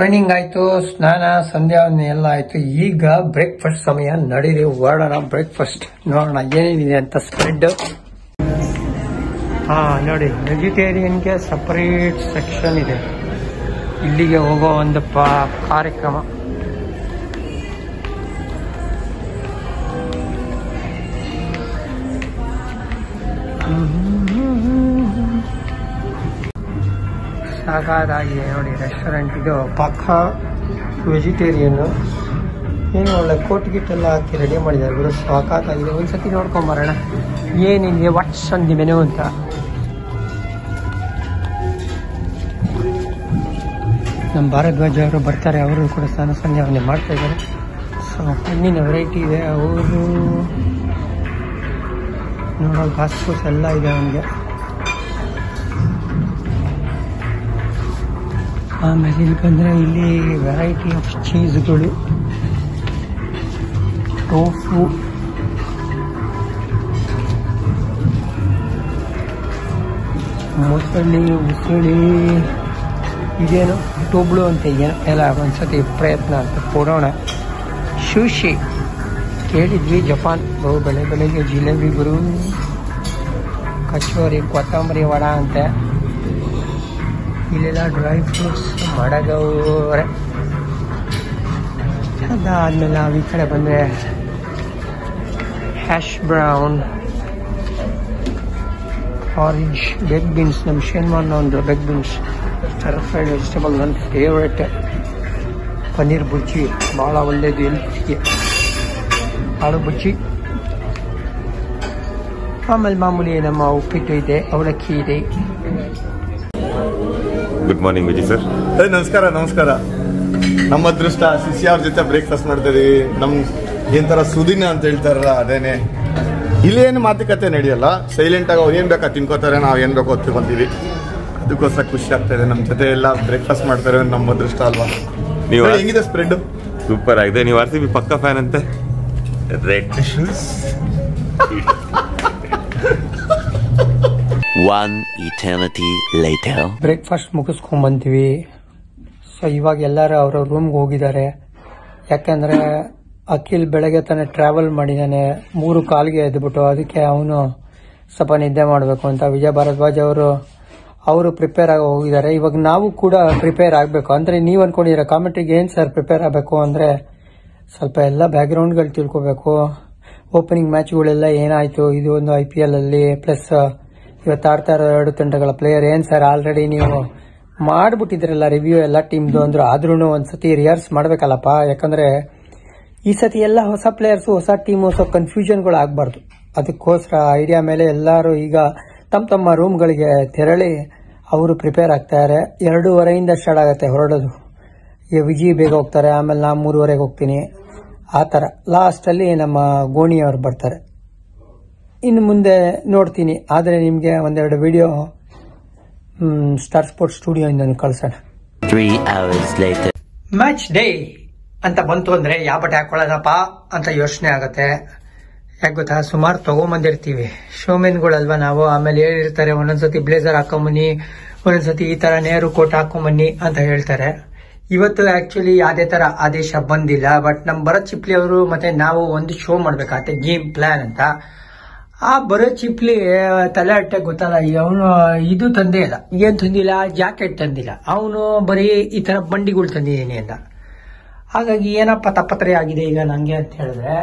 Training ಆಯ್ತು, ಸ್ನಾನ, ಸಂಧ್ಯಾ ಎಲ್ಲ ಆಯ್ತು. ಈಗ ಬ್ರೇಕ್ಫಾಸ್ಟ್ ಸಮಯ. ನಡೀರಿ ಹೊರಡೋಣ, ಬ್ರೇಕ್ಫಾಸ್ಟ್ ನೋಡೋಣ ಏನೇನಿದೆ ಅಂತ. ಸ್ಪ್ರೆಡ್ ನೋಡಿ, ವೆಜಿಟೇರಿಯನ್ಗೆ ಸಪರೇಟ್ ಸೆಕ್ಷನ್ ಇದೆ. ಇಲ್ಲಿಗೆ ಹೋಗೋ ಒಂದು ಕಾರ್ಯಕ್ರಮ. ಸಾಕಾಗಿದೆ ನೋಡಿ ರೆಸ್ಟೋರೆಂಟ್. ಇದು ಪಕ್ಕಾ ವೆಜಿಟೇರಿಯನ್ನು. ಏನು ಒಳ್ಳೆ ಕೋಟ್ ಗಿಟ್ ಎಲ್ಲ ಹಾಕಿ ರೆಡಿ ಮಾಡಿದ್ದಾರೆ ಗುರು, ಸಾಕಾಗಿದೆ. ಒಂದ್ಸತಿ ನೋಡ್ಕೊಂಬರೋಣ ಏನಿದೆ ವಾಟ್ಸ್ ಆನ್ ದಿ ಮೆನು ಅಂತ. ನಮ್ಮ ಭಾರದ್ವಾಜ್ ಅವರು ಬರ್ತಾರೆ, ಅವರು ಕೂಡ ಸ್ನಾನ ಸಂಧ್ಯಾವನೆ ಮಾಡ್ತಾ ಇದ್ದಾರೆ. ಸೊ ಹಣ್ಣಿನ ವೆರೈಟಿ ಇದೆ, ಅವರು ನೋಡೋ ಗಾಸ್ಪೂಸ್ ಎಲ್ಲ ಇದೆ ಅವನಿಗೆ. ಆಮೇಲೆ ಇಲ್ಲಿ ಬಂದರೆ ಇಲ್ಲಿ ವೆರೈಟಿ ಆಫ್ ಚೀಸ್ಗಳು, ಟೋಫು, ಮೊಸಳಿ, ಉಸುಳಿ, ಇದೇನು ಟೊಬ್ಳು ಅಂತ ಇದೆಯಾ ಎಲ್ಲ. ಒಂದ್ಸತಿ ಪ್ರಯತ್ನ ಅಂತ ಕೊಡೋಣ. ಶೂಶಿ ಕೇಳಿದ್ವಿ, ಜಪಾನ್. ಬಹು ಬೆಳೆ ಬೆಳಗ್ಗೆ ಜಿಲೇಬಿ ಗುರು, ಕಚೋರಿ, ಕೊತ್ತಂಬರಿ ವಡ ಅಂತೆ. ಇಲ್ಲೆಲ್ಲ ಡ್ರೈ ಫ್ರೂಟ್ಸ್ ಮಡಗವ್ರೆ. ಅದಾದಮೇಲೆ ನಾವು ಈ ಕಡೆ ಬಂದರೆ hash brown, orange, baked beans. ನಮ್ಮ ಶೇನ್ವಾನ್ ಒಂದು ಬೆಗ್ ಬೀನ್ಸ್, ಸ್ಟರ್ಫ್ರೈಡ್ ವೆಜಿಟೇಬಲ್, ನನ್ನ ಫೇವ್ರೇಟ್. ಪನ್ನೀರ್ ಬುಜ್ಜಿ ಭಾಳ ಒಳ್ಳೆಯದು ಹೆಲ್ತ್ಗೆ, ಆಳು ಬುಜ್ಜಿ. ಆಮೇಲೆ ಮಾಮೂಲಿ ನಮ್ಮ ಉಪ್ಪಿಟ್ಟು ಇದೆ, ಅವಲಕ್ಕಿ ಇದೆ. Good morning Vijay sir. ಅದೇ ನಮಸ್ಕಾರ ನಮಸ್ಕಾರ. ನಮ್ಮ ಅದೃಷ್ಟ ಶಿಷ್ಯ ಅವ್ರ ಜೊತೆ ಬ್ರೇಕ್ಫಾಸ್ಟ್ ಮಾಡ್ತಾ ಇದೀವಿ. ನಮ್ ಏನಂತಾರ ಸುದಿನ ಅಂತ ಹೇಳ್ತಾರಲ್ಲ, ಅದೇನೆ. ಇಲ್ಲೇನು ಮಾತುಕತೆ ನಡೆಯಲ್ಲ, ಸೈಲೆಂಟಾಗಿ ಅವ್ರು ಏನು ಬೇಕೋ ತಿನ್ಕೋತಾರೆ, ನಾವು ಏನು ಬೇಕೋ ತಿನ್ಕೊಂತೀವಿ. ಅದಕ್ಕೋಸ್ಕರ ಖುಷಿ ಆಗ್ತಾ ಇದೆ. ನಮ್ಮ ಜೊತೆ ಎಲ್ಲ ಬ್ರೇಕ್ಫಾಸ್ಟ್ ಮಾಡ್ತಾರೆ, ನಮ್ಮ ಅದೃಷ್ಟ ಅಲ್ವಾ. ನೀವು ಹೆಂಗಿದೆ ಸ್ಪ್ರೆಡ್? ಸೂಪರ್ ಆಗಿದೆ. ನೀವು ಆರ್ಸಿಬಿ ಪಕ್ಕಾ ಫ್ಯಾನ್ ಅಂತೆ. Red shoes. One eternity later. Breakfast ಮುಗಿಸ್ಕೊಂಡ್ ಬಂದ್ವಿ. ಸೊ ಇವಾಗ ಎಲ್ಲರೂ ಅವರ ರೂಮ್ಗೆ ಹೋಗಿದ್ದಾರೆ, ಯಾಕಂದ್ರೆ ಅಖಿಲ್ ಬೆಳಗ್ಗೆ ತಾನೇ ಟ್ರಾವೆಲ್ ಮಾಡಿದ್ದಾನೆ 3:15ಕ್ಕೆ ಎದ್ಬಿಟ್ಟು. ಅದಕ್ಕೆ ಅವನು ಸ್ವಲ್ಪ ನಿದ್ದೆ ಮಾಡಬೇಕು ಅಂತ ವಿಜಯ್ ಭಾರದ್ವಾಜ್ ಅವರು ಪ್ರಿಪೇರ್ ಆಗಿ ಹೋಗಿದ್ದಾರೆ. ಇವಾಗ ನಾವು ಕೂಡ ಪ್ರಿಪೇರ್ ಆಗಬೇಕು. ಅಂದ್ರೆ ನೀವು ಅನ್ಕೊಂಡಿದ್ದೀರಾ ಕಾಮೆಂಟ್ರಿಗೆ ಏನು ಸರ್ ಪ್ರಿಪೇರ್ ಆಗಬೇಕು ಅಂದ್ರೆ, ಸ್ವಲ್ಪ ಎಲ್ಲ ಬ್ಯಾಕ್ಗ್ರೌಂಡ್ಗಳು ತಿಳ್ಕೋಬೇಕು. ಓಪನಿಂಗ್ ಮ್ಯಾಚ್ಗಳೆಲ್ಲ ಏನಾಯಿತು, ಇದು ಒಂದು IPL ಅಲ್ಲಿ, ಪ್ಲಸ್ ಇವತ್ತು ಆಡ್ತಾ ಇರೋ 2 ತಂಡಗಳ ಪ್ಲೇಯರ್ ಏನು ಸರ್. ಆಲ್ರೆಡಿ ನೀವು ಮಾಡಿಬಿಟ್ಟಿದ್ರಲ್ಲ ರಿವ್ಯೂ ಎಲ್ಲ ಟೀಮ್ದು, ಅಂದ್ರೆ ಆದ್ರೂ ಒಂದ್ಸತಿ ರಿಹರ್ಸ್ ಮಾಡಬೇಕಲ್ಲಪ್ಪ. ಯಾಕಂದ್ರೆ ಈ ಸತಿ ಎಲ್ಲ ಹೊಸ ಪ್ಲೇಯರ್ಸು, ಹೊಸ ಟೀಮು, ಸೊ ಕನ್ಫ್ಯೂಷನ್ಗಳು ಆಗಬಾರ್ದು. ಅದಕ್ಕೋಸ್ಕರ ಐಡಿಯಾ ಮೇಲೆ ಎಲ್ಲರೂ ಈಗ ತಮ್ಮ ರೂಮ್ಗಳಿಗೆ ತೆರಳಿ ಅವರು ಪ್ರಿಪೇರ್ ಆಗ್ತಾರೆ. 2:15 ಸ್ಟಾರ್ಟ್ ಆಗುತ್ತೆ ಹೊರಡೋದು. ಈಗ ವಿಜಿ ಬೇಗ ಹೋಗ್ತಾರೆ, ಆಮೇಲೆ ನಾನು 3:30ಕ್ಕೆ ಹೋಗ್ತೀನಿ. ಆ ಥರ ಲಾಸ್ಟಲ್ಲಿ ನಮ್ಮ ಗೋಣಿಯವರು ಬರ್ತಾರೆ. ಇನ್ನು ಮುಂದೆ ನೋಡ್ತೀನಿ, ಆದರೆ ನಿಮಗೆ 1-2 ವಿಡಿಯೋ ಸ್ಟಾರ್ ಸ್ಪೋರ್ಟ್ಸ್ ಸ್ಟುಡಿಯೋಯಿಂದ ಕಳ್ಸೋಣ. ಮ್ಯಾಚ್ ಡೇ ಅಂತ ಬಂತು ಅಂದರೆ ಯಾವ ಬಟ್ಟೆ ಹಾಕೊಳ್ಳೋಣಪ್ಪ ಅಂತ ಯೋಚನೆ ಆಗುತ್ತೆ. ಯಾಕೆ ಗೊತ್ತಾ, ಸುಮಾರು ತೊಗೊಂಬಂದಿರ್ತೀವಿ, ಶೋಮೆನ್ಗಳಲ್ವಾ ನಾವು. ಆಮೇಲೆ ಹೇಳಿರ್ತಾರೆ ಒಂದೊಂದ್ಸತಿ ಬ್ಲೇಸರ್ ಹಾಕೊಂಬನ್ನಿ, ಒಂದೊಂದ್ಸತಿ ಈ ಥರ ನೇರು ಕೋಟ್ ಹಾಕೊಂಬನ್ನಿ ಅಂತ ಹೇಳ್ತಾರೆ. ಇವತ್ತು ಆಕ್ಚುಲಿ ಯಾವುದೇ ತರ ಆದೇಶ ಬಂದಿಲ್ಲ, ಬಟ್ ನಮ್ಮ ಭರತ್ ಚಿಪ್ಲಿ ಅವರು ಮತ್ತೆ ನಾವು ಒಂದು ಶೋ ಮಾಡ್ಬೇಕಾಗತ್ತೆ, ಗೇಮ್ ಪ್ಲಾನ್ ಅಂತ. ಆ ಭರತ್ ಚಿಪ್ಲಿ ತಲೆ ಅಟ್ಟೆ ಗೊತ್ತಲ್ಲ, ಅವನು ಇದು ತಂದೇ ಇಲ್ಲ, ಏನು ತಂದಿಲ್ಲ, ಜಾಕೆಟ್ ತಂದಿಲ್ಲ. ಅವನು ಬರೀ ಈ ತರ ಬಂಡಿಗಳು ತಂದಿದ್ದೀನಿ ಅಂತ. ಹಾಗಾಗಿ ಏನಪ್ಪ ತಪ್ಪತ್ರೆ ಆಗಿದೆ ಈಗ ನನಗೆ ಅಂತ ಹೇಳಿದ್ರೆ,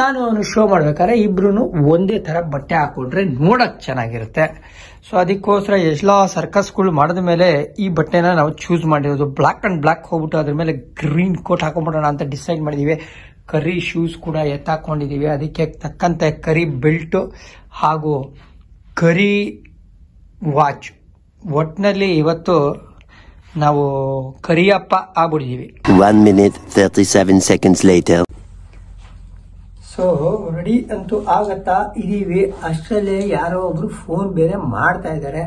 ನಾನು ಅವನು ಶೋ ಮಾಡ್ಬೇಕಾದ್ರೆ ಇಬ್ರು ಒಂದೇ ತರ ಬಟ್ಟೆ ಹಾಕೊಂಡ್ರೆ ನೋಡಕ್ ಚೆನ್ನಾಗಿರುತ್ತೆ. ಸೊ ಅದಕ್ಕೋಸ್ಕರ ಎಲ್ಲ ಸರ್ಕಸ್ಗಳು ಮಾಡಿದ ಮೇಲೆ ಈ ಬಟ್ಟೆನ ನಾವು ಚೂಸ್ ಮಾಡಿರೋದು. ಬ್ಲ್ಯಾಕ್ ಅಂಡ್ ಬ್ಲ್ಯಾಕ್ ಹೋಗ್ಬಿಟ್ಟು ಅದ್ರ ಮೇಲೆ ಗ್ರೀನ್ ಕೋಟ್ ಹಾಕೊಂಡ್ಬಿಡೋಣ ಅಂತ ಡಿಸೈಡ್ ಮಾಡಿದೀವಿ. ಕರಿ ಶೂಸ್ ಕೂಡ ಎತ್ತಾಕೊಂಡಿದೀವಿ, ಅದಕ್ಕೆ ತಕ್ಕಂತೆ ಕರಿ ಬೆಲ್ಟ್ ಹಾಗೂ ಕರಿ ವಾಚ್. ಒಟ್ಟಿನಲ್ಲಿ ಇವತ್ತು ನಾವು ಕರಿಯಪ್ಪ ಆಗ್ಬಿಟ್ಟಿದೀವಿ. 1 minute 37 seconds later. So ready ಅಂತೂ ಆಗತ್ತಾ ಇದೀವಿ. ಅಷ್ಟರಲ್ಲೇ ಯಾರೋ ಒಬ್ರು ಫೋನ್ ಬೇರೆ ಮಾಡ್ತಾ ಇದ್ದಾರೆ,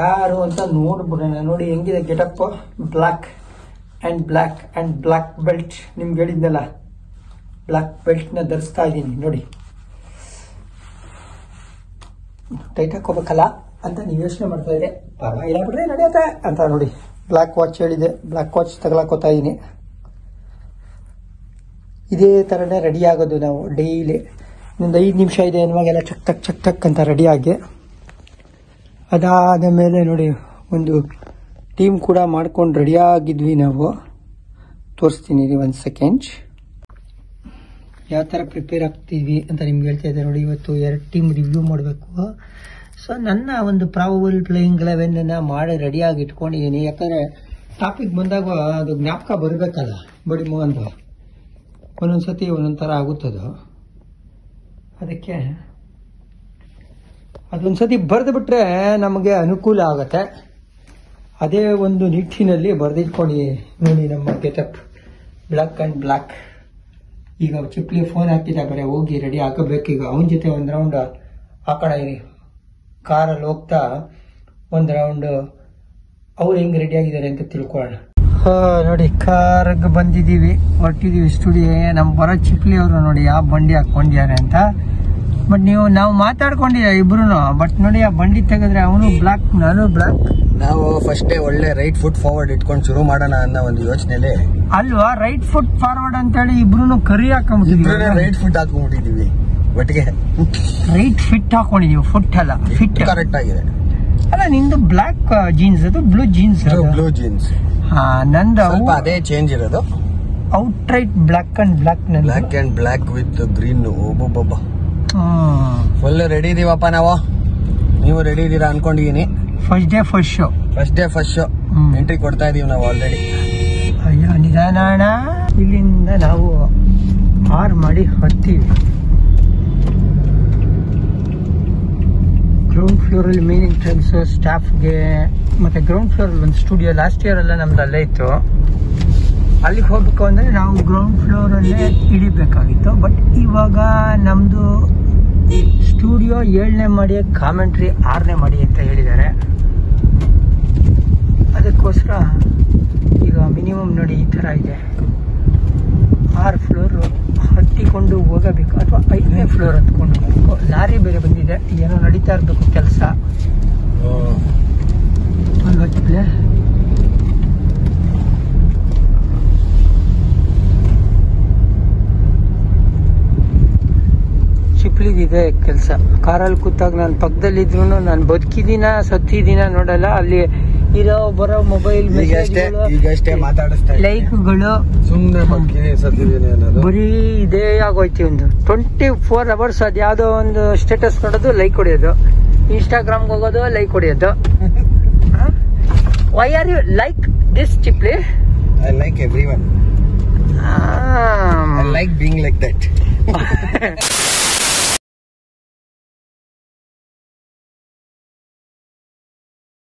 ಯಾರು ಅಂತ ನೋಡ್ಬಿಡೋಣ. ನೋಡಿ ಹೆಂಗಿದೆ getup, black and black and black belt. ನಿಮ್ಗೆ ಹೇಳಿದ್ನಲ್ಲ ಬ್ಲ್ಯಾಕ್ ಬೆಲ್ಟ್ನ ಧರಿಸ್ತಾ ಇದ್ದೀನಿ ನೋಡಿ. ಟೈಟ್ ಹಾಕೋಬೇಕಲ್ಲ ಅಂತ ನೀವು ಯೋಚನೆ ಮಾಡ್ತಾ ಇದ್ರೆ, ಪರವಾಗಿಲ್ಲ ಬಿಡ್ರೆ ನಡೆಯುತ್ತೆ ಅಂತ ನೋಡಿ. ಬ್ಲಾಕ್ ವಾಚ್ ಹೇಳಿದೆ, ಬ್ಲಾಕ್ ವಾಚ್ ತಗೊಳಕೋತಾ ಇದೀನಿ. ಇದೇ ಥರನೇ ರೆಡಿ ಆಗೋದು ನಾವು ಡೈಲಿ. ಇನ್ನೊಂದು 5 ನಿಮಿಷ ಇದೆ ಅನ್ನುವಾಗೆಲ್ಲ ಚಕ್ ಟಕ್ ಚಕ್ ಟಕ್ ಅಂತ ರೆಡಿಯಾಗಿ, ಅದಾದ ಮೇಲೆ ನೋಡಿ ಒಂದು ಟೀಮ್ ಕೂಡ ಮಾಡ್ಕೊಂಡು ರೆಡಿಯಾಗಿದ್ವಿ ನಾವು. ತೋರಿಸ್ತೀನಿ ರೀ 1 ಸೆಕೆಂಡ್ ಯಾವ ಥರ ಪ್ರಿಪೇರ್ ಆಗ್ತೀವಿ ಅಂತ ನಿಮ್ಗೆ ಹೇಳ್ತಾ ಇದ್ದೆ ನೋಡಿ. ಇವತ್ತು 2 ಟೀಮ್ ರಿವ್ಯೂ ಮಾಡಬೇಕು. ಸೊ ನನ್ನ ಒಂದು ಪ್ರಾಬಬಲ್ ಪ್ಲೇಯಿಂಗ್ 11 ಮಾಡಿ ರೆಡಿಯಾಗಿ ಇಟ್ಕೊಂಡಿದ್ದೀನಿ. ಯಾಕಂದರೆ ಟಾಪಿಕ್ ಬಂದಾಗ ಅದು ಜ್ಞಾಪಕ ಬರಬೇಕಲ್ಲ ಬಡಿ ಮೋಹನ್ದು, ಒಂದೊಂದು ಸತಿ ಒಂದೊಂದು ಥರ ಆಗುತ್ತದು. ಅದಕ್ಕೆ ಅದೊಂದು ಸತಿ ಬರೆದು ಬಿಟ್ರೆ ನಮಗೆ ಅನುಕೂಲ ಆಗುತ್ತೆ. ಅದೇ ಒಂದು ನಿಟ್ಟಿನಲ್ಲಿ ಬರೆದಿಟ್ಕೊಂಡು ನೋಡಿ ನಮ್ಮ ಗೆಟಪ್ ಬ್ಲ್ಯಾಕ್ ಆ್ಯಂಡ್ ಬ್ಲ್ಯಾಕ್. ಈಗ ಚಿಪ್ಲಿ ಫೋನ್ ಹಾಕಿದ ಕಡೆ ಹೋಗಿ ರೆಡಿ ಹಾಕಬೇಕೀಗ. ಅವನ ಜೊತೆ ಒಂದು ರೌಂಡ್ ಆ ಕಡೆ ಕಾರಲ್ಲಿ ಹೋಗ್ತಾ ಒಂದು ರೌಂಡ್ ಅವ್ರು ಹೆಂಗೆ ರೆಡಿಯಾಗಿದ್ದಾರೆ ಅಂತ ತಿಳ್ಕೊಳ್ಳೋಣ. ನೋಡಿ ಕಾರ್ಗೆ ಬಂದಿದ್ದೀವಿ, ಹೊರಟಿದ್ದೀವಿ ಸ್ಟುಡಿಯೋ. ನಮ್ಮ ಬರೋ ಚಿಪ್ಲಿ ಅವರು ನೋಡಿ ಯಾವ ಬಂಡಿ ಹಾಕ್ಕೊಂಡಿದ್ದಾರೆ ಅಂತ. ಬಟ್ ನೀವು ನಾವು ಮಾತಾಡ್ಕೊಂಡಿದ್ದೀವಿ ಇಬ್ರು. ಬಟ್ ನೋಡಿ ಆ ಬಂಡಿ ತೆಗೆದ್ರೆ ಅವನು ಬ್ಲಾಕ್ ನಾನು ಬ್ಲಾಕ್. ನಾವು ಫಸ್ಟೇ ಒಳ್ಳೆ ರೈಟ್ ಫುಟ್ ಫಾರ್ವರ್ಡ್ ಇಟ್ಕೊಂಡು ಶುರು ಮಾಡೋಣ ಅನ್ನೋ ಒಂದು ಯೋಚನೆಯಲ್ಲಿ ಅಲ್ವಾ, ರೈಟ್ ಫುಟ್ ಫಾರ್ವರ್ಡ್ ಅಂತೇಳಿ ಇಬ್ರು ಕರಿ ಹಾಕೊಂಡ್ಬಿಟ್ಟಿದ್ವಿ. ರೈಟ್ ಫುಟ್ ಹಾಕೊಂಡ್ಬಿಟ್ಟಿದೀವಿ ಒಟ್ಟಿಗೆ, ರೈಟ್ ಫಿಟ್ ಹಾಕೊಂಡಿದೀವಿ. ಫುಟ್ ಅಲ್ಲ ಫಿಟ್ ಕರೆಕ್ಟ್ ಆಗಿದೆ ಅಲ್ಲ. ನಿಂದು ಬ್ಲಾಕ್ ಜೀನ್ಸ್, ಅದು ಬ್ಲೂ ಜೀನ್ಸ್, ಬ್ಲೂ ಜೀನ್ಸ್. ಹಾ ನಂದು ಅದೇ ಚೇಂಜ್ ಇರೋದು, out right black and black, black and black with green. ಒಬ್ಬೊಬ್ಬ ಫುಲ್ ರೆಡಿ ಇದೀವಪ್ಪ ನಾವು. ನೀವು ರೆಡಿ ಇದೀರಾ ಅನ್ಕೊಂಡಿದೀನಿ. First day first show entry ಕೊಡ್ತಾ ಇದೀವಿ ನಾವು ಆಲ್ರೆಡಿ. ಅಯ್ಯೋ ನಿಧಾನ. ಇಲ್ಲಿಂದ ನಾವು 6 ಮಡಿ ಹೊತ್ತೀವಿ. ಗ್ರೌಂಡ್ ಫ್ಲೋರಲ್ಲಿ ಮೇನ್ ಎಂಟ್ರೆನ್ಸ್ ಸ್ಟಾಫ್ಗೆ, ಮತ್ತೆ ಗ್ರೌಂಡ್ ಫ್ಲೋರಲ್ಲಿ ಒಂದು ಸ್ಟುಡಿಯೋ ಲಾಸ್ಟ್ ಇಯರ್ ಎಲ್ಲ ನಮ್ದು ಅಲ್ಲೇ ಇತ್ತು. ಅಲ್ಲಿಗೆ ಹೋಗ್ಬೇಕು ಅಂದರೆ ನಾವು ಗ್ರೌಂಡ್ ಫ್ಲೋರಲ್ಲೇ ಇಳಿಬೇಕಾಗಿತ್ತು. ಬಟ್ ಇವಾಗ ನಮ್ಮದು ಸ್ಟುಡಿಯೋ 7ನೇ ಮಡಿ, ಕಾಮೆಂಟ್ರಿ 6ನೇ ಮಡಿ ಅಂತ ಹೇಳಿದ್ದಾರೆ. ಅದಕ್ಕೋಸ್ಕರ ಈಗ ಮಿನಿಮಮ್ ನೋಡಿ ಈ ಥರ ಇದೆ. 6 ಫ್ಲೋರು ಹತ್ತಿಕೊಂಡು ಹೋಗಬೇಕು ಅಥವಾ 5ನೇ ಫ್ಲೋರ್ ಹತ್ಕೊಂಡು ಹೋಗಬೇಕು. ಲಾರಿ ಬೇರೆ ಬಂದಿದೆ, ಏನೋ ನಡೀತಾ ಇರಬೇಕು ಕೆಲಸ ಅಲ್ವಾ ಚಿಪ್ಲೆ. ಚಿಪ್ಲಿಗಿದೆ ಕೆಲಸ. ಕಾರಲ್ಲಿ ಕೂತಾಗ ನಾನು ಪಕ್ಕದಲ್ಲಿದ್ರು ನಾನು ಬದುಕಿದೀನ ಸತ್ತಿದೀನ ನೋಡಲ್ಲ. ಅಲ್ಲಿ ಇರೋ ಬರೋ ಮೊಬೈಲ್ ಲೈಕ್ಗಳು ಬರೀ ಇದೇ ಆಗೋಯ್ತಿ. ಒಂದು 24 hours ಅದು ಯಾವುದೋ ಒಂದು ಸ್ಟೇಟಸ್ ನೋಡೋದು, ಲೈಕ್ ಹೊಡೆಯೋದು, ಇನ್ಸ್ಟಾಗ್ರಾಮ್ಗೆ ಹೋಗೋದು, ಲೈಕ್ ಹೊಡೆಯೋದು. Why are you like This chip le? I like everyone. I like being like that.